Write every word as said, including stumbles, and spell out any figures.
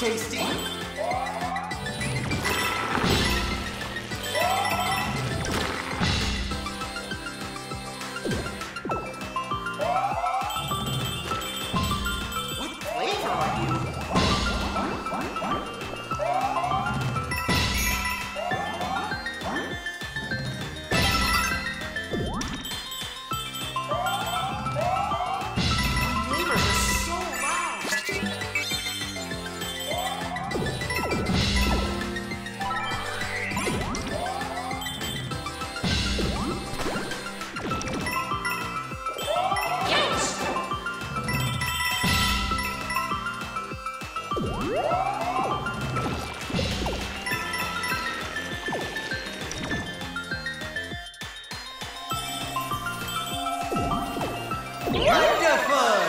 tasty. Wonderful!